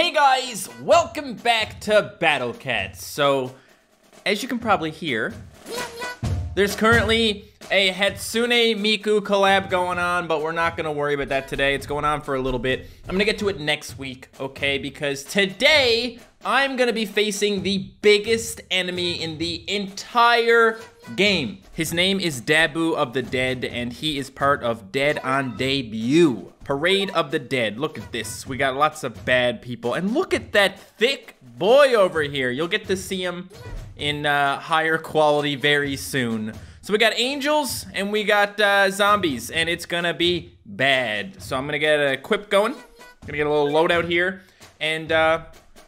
Hey guys, welcome back to Battle Cats. So, as you can probably hear, there's currently a Hatsune Miku collab going on, but we're not gonna worry about that today. It's going on for a little bit. I'm gonna get to it next week, okay? Because today, I'm gonna be facing the biggest enemy in the entire game. His name is Daboo of the Dead, and he is part of Dead on Debut. Parade of the Dead. Look at this. We got lots of bad people. And look at that thick boy over here. You'll get to see him in higher quality very soon. So we got angels and we got zombies, and it's gonna be bad. So I'm gonna get a quip going. I'm gonna get a little loadout here, and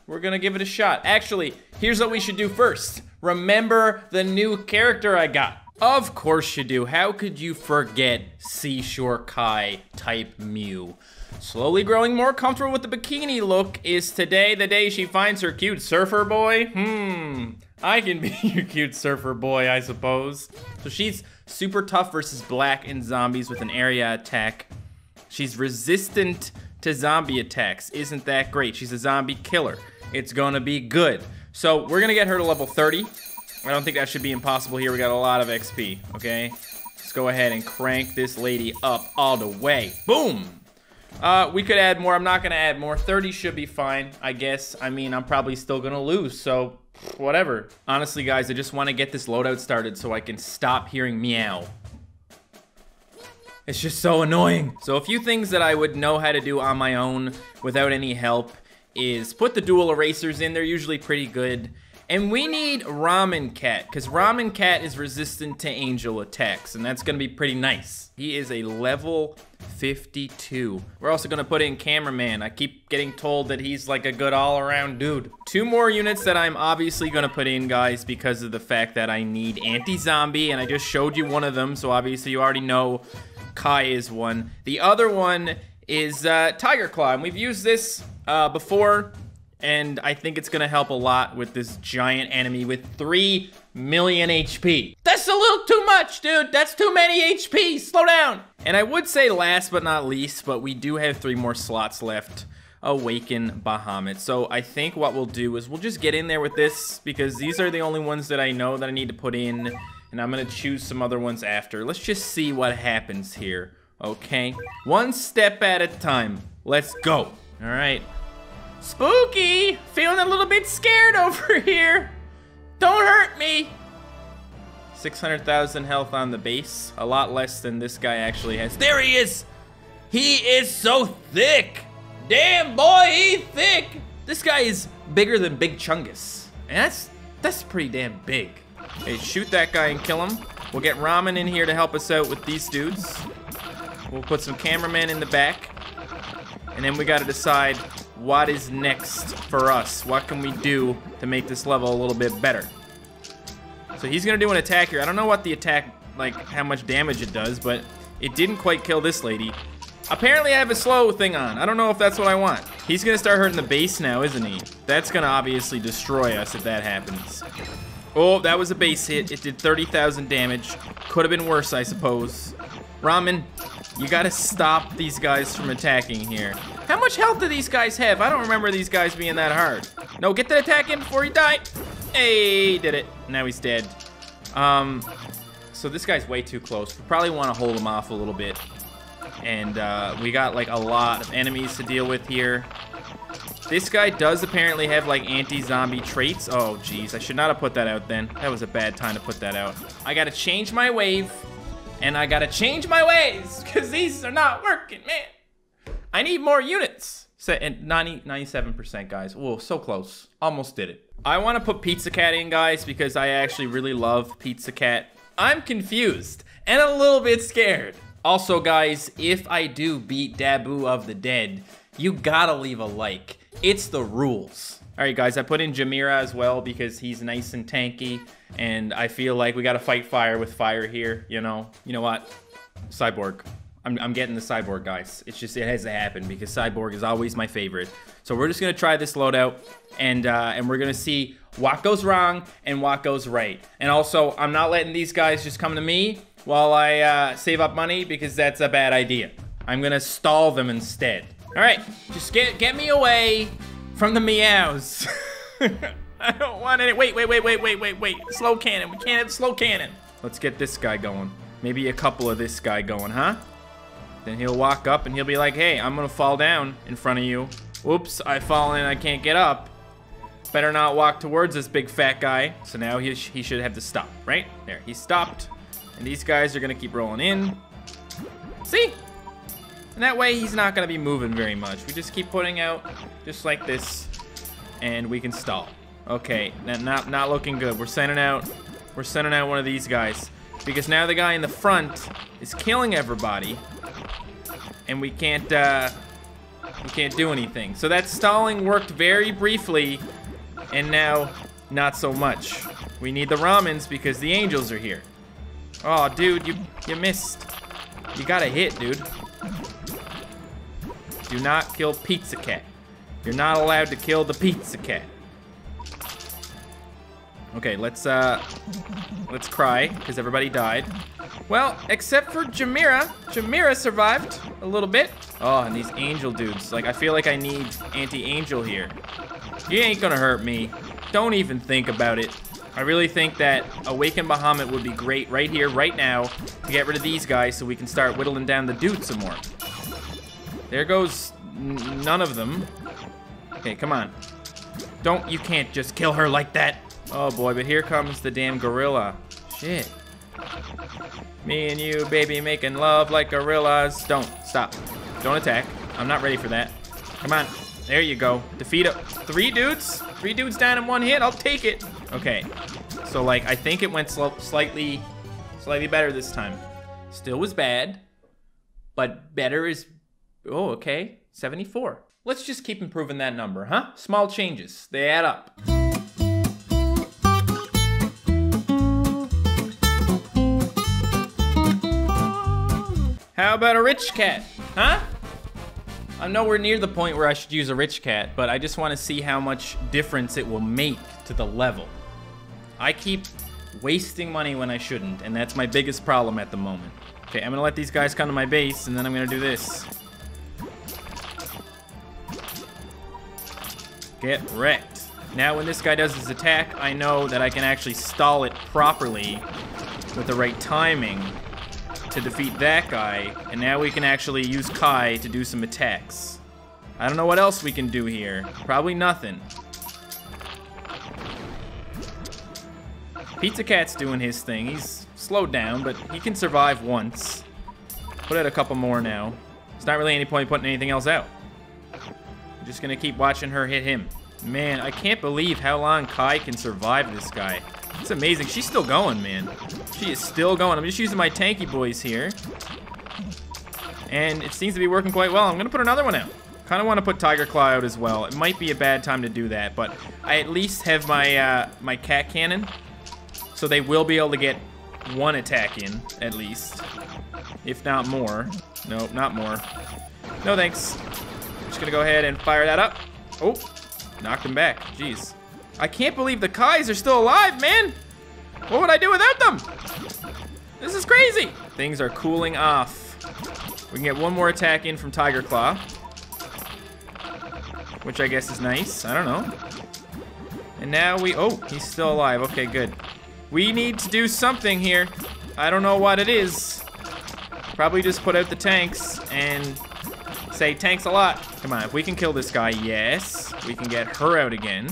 we're gonna give it a shot. Actually, here's what we should do first. Remember the new character I got. Of course you do. How could you forget Seashore Kai type Mew? Slowly growing more comfortable with the bikini look. Is today the day she finds her cute surfer boy? I can be your cute surfer boy, I suppose. So she's super tough versus black and zombies with an area attack. She's resistant to zombie attacks. Isn't that great? She's a zombie killer. It's gonna be good. So we're gonna get her to level 30. I don't think that should be impossible here. We got a lot of XP, okay? Let's go ahead and crank this lady up all the way. Boom! We could add more. I'm not gonna add more. 30 should be fine, I guess. I mean, I'm probably still gonna lose, so whatever. Honestly, guys, I just want to get this loadout started so I can stop hearing meow. It's just so annoying. So a few things that I would know how to do on my own without any help is put the dual erasers in. They're usually pretty good. And we need Ramen Cat, because Ramen Cat is resistant to angel attacks, and that's going to be pretty nice. He is a level 52. We're also going to put in Cameraman. I keep getting told that he's like a good all-around dude. Two more units that I'm obviously going to put in, guys, because of the fact that I need anti-zombie, and I just showed you one of them, so obviously you already know Kai is one. The other one is Tiger Claw, and we've used this before. And I think it's gonna help a lot with this giant enemy with 3 million HP. That's a little too much, dude. That's too many HP. Slow down. And I would say last but not least, but we do have 3 more slots left, Awaken Bahamut. So I think what we'll do is we'll just get in there with this, because these are the only ones that I know that I need to put in. And I'm gonna choose some other ones after. Let's just see what happens here, okay? One step at a time. Let's go. All right. Spooky! Feeling a little bit scared over here. Don't hurt me. 600,000 health on the base. A lot less than this guy actually has. There he is! He is so thick! Damn boy, he thick! This guy is bigger than Big Chungus. And that's pretty damn big. Hey, shoot that guy and kill him. We'll get Ramen in here to help us out with these dudes. We'll put some cameramen in the back. And then we gotta decide what is next for us. What can we do to make this level a little bit better? So he's gonna do an attack here. I don't know what the attack, like how much damage it does, but it didn't quite kill this lady. Apparently I have a slow thing on. I don't know if that's what I want. He's gonna start hurting the base now, isn't he? That's gonna obviously destroy us if that happens. Oh, that was a base hit. It did 30,000 damage. Could have been worse, I suppose. Ramen, you gotta stop these guys from attacking here. How much health do these guys have? I don't remember these guys being that hard. No, get that attack in before he died. Hey, did it. Now he's dead. So this guy's way too close. We probably wanna hold him off a little bit. And we got like a lot of enemies to deal with here. This guy does apparently have like anti-zombie traits. Oh geez, I should not have put that out then. That was a bad time to put that out. I gotta change my wave. And I gotta change my ways, because these are not working, man. I need more units. So, and 97%, guys. Whoa, so close. Almost did it. I want to put Pizza Cat in, guys, because I actually really love Pizza Cat. I'm confused and a little bit scared. Also, guys, if I do beat Daboo of the Dead, you gotta leave a like. It's the rules. All right, guys, I put in Jamira as well because he's nice and tanky, and I feel like we gotta fight fire with fire here, you know? You know what? Cyborg. I'm getting the Cyborg, guys. It's just, it has to happen because Cyborg is always my favorite. So we're just gonna try this loadout, and we're gonna see what goes wrong and what goes right. And also, I'm not letting these guys just come to me while I save up money, because that's a bad idea. I'm gonna stall them instead. All right, just get me away From the meows. I don't want any. Wait. Slow cannon. We can't have slow cannon. Let's get this guy going. Maybe a couple of this guy going, huh? Then he'll walk up and he'll be like, hey, I'm gonna fall down in front of you. Oops, I fall in, I can't get up. Better not walk towards this big fat guy. So now he should have to stop, right? There, he stopped. And these guys are gonna keep rolling in. See? And that way he's not gonna be moving very much. We just keep putting out just like this and we can stall. Okay, not looking good. We're sending out one of these guys because now the guy in the front is killing everybody and we can't do anything. So that stalling worked very briefly and now not so much. We need the ramens because the angels are here. Oh, dude, you missed. You got a hit, dude. Do not kill Pizza Cat. You're not allowed to kill the Pizza Cat. Okay, let's cry, because everybody died. Well, except for Jamira. Jamira survived a little bit. Oh, and these angel dudes. Like, I feel like I need anti-angel here. You ain't gonna hurt me. Don't even think about it. I really think that Awaken Bahamut would be great right here, right now, to get rid of these guys so we can start whittling down the dudes some more. There goes none of them. Okay, come on. Don't, you can't just kill her like that. Oh boy, but here comes the damn gorilla. Shit. Me and you, baby, making love like gorillas. Don't, stop. Don't attack. I'm not ready for that. Come on. There you go. Defeat up. Three dudes? Three dudes down in one hit? I'll take it. Okay. So, like, I think it went slightly better this time. Still was bad, but better is... Oh, okay, 74. Let's just keep improving that number, huh? Small changes, they add up. How about a rich cat, huh? I'm nowhere near the point where I should use a rich cat, but I just wanna see how much difference it will make to the level. I keep wasting money when I shouldn't, and that's my biggest problem at the moment. Okay, I'm gonna let these guys come to my base, and then I'm gonna do this. Get wrecked. Now when this guy does his attack, I know that I can actually stall it properly with the right timing to defeat that guy. And now we can actually use Kai to do some attacks. I don't know what else we can do here. Probably nothing. Pizza Cat's doing his thing. He's slowed down, but he can survive once. Put out a couple more now. There's not really any point putting anything else out. Just gonna keep watching her hit him. Man, I can't believe how long Kai can survive this guy. It's amazing. She's still going, man. She is still going. I'm just using my tanky boys here. And it seems to be working quite well. I'm gonna put another one out. Kinda wanna put Tiger Claw out as well. It might be a bad time to do that, but I at least have my, my cat cannon. So they will be able to get one attack in, at least. If not more. Nope, not more. No thanks. Just gonna go ahead and fire that up. Oh, knocked him back. Jeez. I can't believe the Kais are still alive, man. What would I do without them? This is crazy. Things are cooling off. We can get one more attack in from Tiger Claw, which I guess is nice. I don't know. And now we, oh, he's still alive. Okay, good. We need to do something here. I don't know what it is. Probably just put out the tanks and say tanks a lot. Come on, if we can kill this guy, yes. We can get her out again.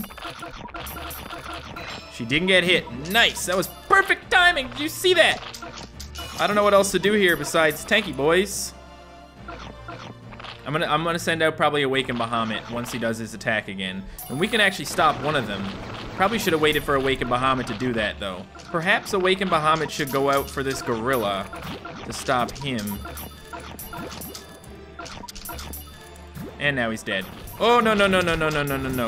She didn't get hit. Nice, that was perfect timing. Did you see that? I don't know what else to do here besides tanky boys. I'm gonna send out probably Awaken Bahamut once he does his attack again. And we can actually stop one of them. Probably should have waited for Awaken Bahamut to do that though. Perhaps Awaken Bahamut should go out for this gorilla to stop him. And now he's dead. Oh, no.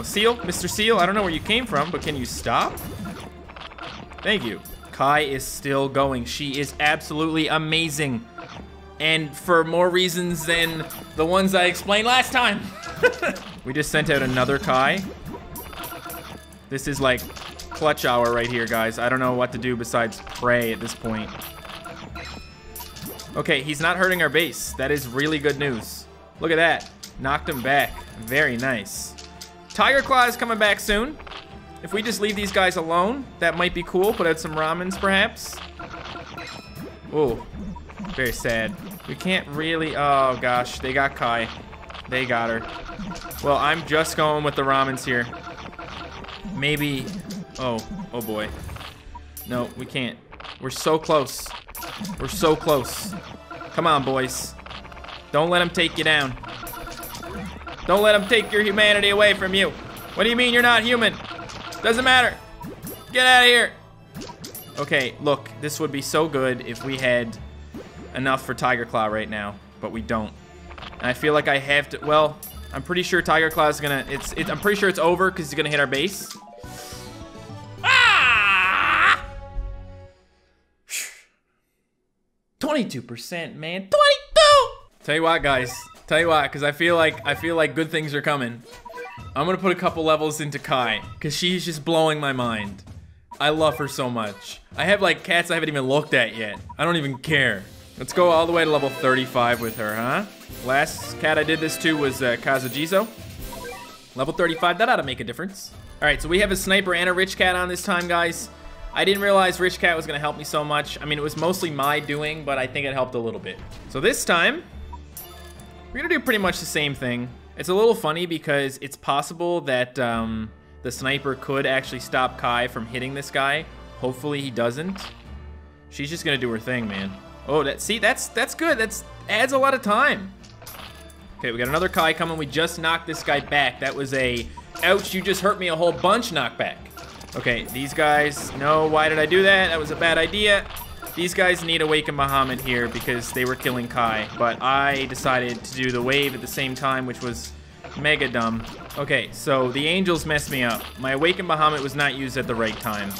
Seal, Mr. Seal, I don't know where you came from, but can you stop? Thank you. Kai is still going. She is absolutely amazing. And for more reasons than the ones I explained last time. We just sent out another Kai. This is like clutch hour right here, guys. I don't know what to do besides pray at this point. Okay, he's not hurting our base. That is really good news. Look at that. Knocked him back. Very nice. Tiger Claw is coming back soon. If we just leave these guys alone, that might be cool. Put out some ramens, perhaps. Ooh, very sad. We can't really, oh gosh, they got Kai. They got her. Well, I'm just going with the ramens here. Maybe, oh boy. No, we can't. We're so close. We're so close. Come on, boys. Don't let them take you down. Don't let them take your humanity away from you. What do you mean you're not human? Doesn't matter. Get out of here. Okay, look, this would be so good if we had enough for Tiger Claw right now, but we don't. And I feel like I have to, well, I'm pretty sure Tiger Claw is gonna, I'm pretty sure it's over because he's gonna hit our base. Ah! 22%, man, 22! Tell you what, guys, tell you what, because I feel like good things are coming. I'm gonna put a couple levels into Kai, because she's just blowing my mind. I love her so much. I have like cats I haven't even looked at yet. I don't even care. Let's go all the way to level 35 with her, huh? Last cat I did this to was Kazujizo. Level 35, that ought to make a difference. All right, so we have a sniper and a rich cat on this time, guys. I didn't realize rich cat was gonna help me so much. I mean, it was mostly my doing, but I think it helped a little bit. So this time, we're gonna do pretty much the same thing. It's a little funny because it's possible that the sniper could actually stop Kai from hitting this guy. Hopefully he doesn't. She's just gonna do her thing, man. Oh, that, see, that's good. That adds a lot of time. Okay, we got another Kai coming. We just knocked this guy back. That was a, ouch, you just hurt me a whole bunch knockback. Okay, these guys, no, why did I do that? That was a bad idea. These guys need Awaken Bahamut here because they were killing Kai, but I decided to do the wave at the same time, which was mega dumb. Okay, so the angels messed me up. My Awaken Bahamut was not used at the right time.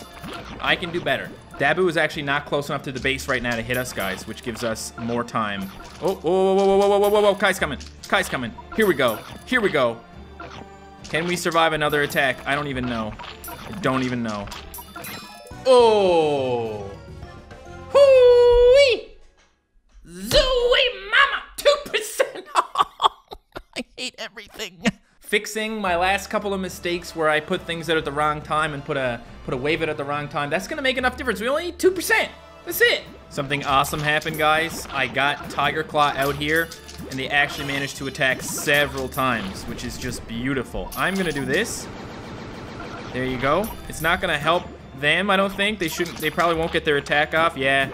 I can do better. Daboo is actually not close enough to the base right now to hit us guys, which gives us more time. Oh, whoa, whoa, whoa, whoa, whoa, whoa, whoa, Kai's coming. Kai's coming. Here we go. Here we go. Can we survive another attack? I don't even know. I don't even know. Oh. Hoo-wee. Zooey mama. 2%. I hate everything. Fixing my last couple of mistakes where I put things out at the wrong time and put a wave out at the wrong time. That's gonna make enough difference. We only need 2%. That's it. Something awesome happened, guys. I got Tiger Claw out here, and they actually managed to attack several times, which is just beautiful. I'm gonna do this. There you go. It's not gonna help them, I don't think. They shouldn't. They probably won't get their attack off. Yeah,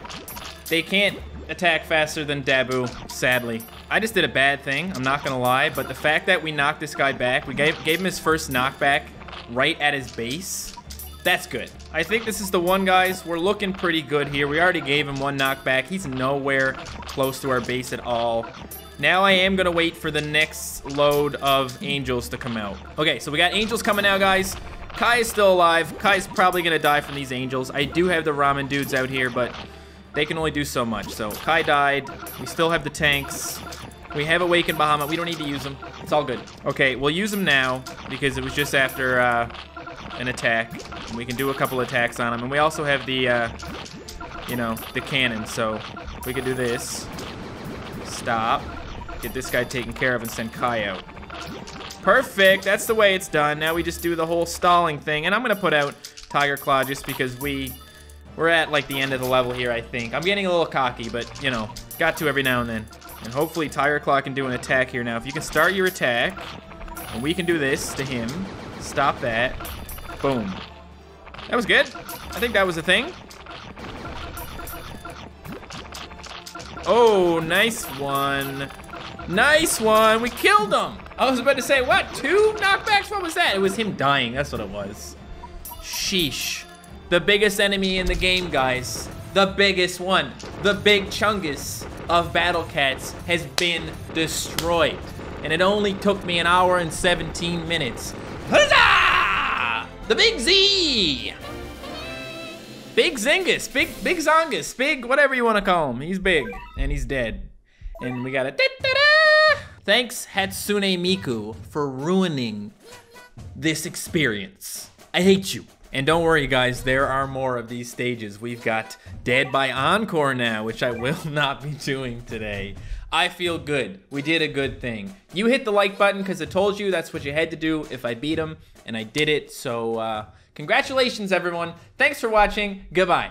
they can't attack faster than Daboo, sadly. I just did a bad thing, I'm not gonna lie, but the fact that we knocked this guy back, we gave him his first knockback right at his base, that's good. I think this is the one, guys. We're looking pretty good here. We already gave him one knockback. He's nowhere close to our base at all. Now I am gonna wait for the next load of angels to come out. Okay, so we got angels coming out, guys. Kai is still alive. Kai's probably gonna die from these angels. I do have the ramen dudes out here, but they can only do so much. So Kai died. We still have the tanks. We have Awaken Bahamut. We don't need to use them. It's all good. Okay, we'll use them now because it was just after an attack. And we can do a couple attacks on them. And we also have the, you know, the cannon. So we could do this. Stop. Get this guy taken care of and send Kai out. Perfect. That's the way it's done. Now we just do the whole stalling thing. And I'm going to put out Tiger Claw just because we're at like the end of the level here, I think. I'm getting a little cocky, but you know, got to every now and then. And hopefully Tiger Claw can do an attack here now. If you can start your attack, and we can do this to him. Stop that. Boom. That was good. I think that was the thing. Oh, nice one. Nice one. We killed him. I was about to say, what? 2 knockbacks? What was that? It was him dying. That's what it was. Sheesh. The biggest enemy in the game, guys. The biggest one. The Big Chungus of Battle Cats has been destroyed. And it only took me an hour and 17 minutes. Huzzah! The Big Z! Big Zingus. Big Zongus. Big whatever you want to call him. He's big. And he's dead. And we got a da-da-da! Thanks, Hatsune Miku, for ruining this experience. I hate you. And don't worry guys, there are more of these stages. We've got Dead by Encore now, which I will not be doing today. I feel good. We did a good thing. You hit the like button because I told you that's what you had to do if I beat them, and I did it. So congratulations everyone. Thanks for watching. Goodbye.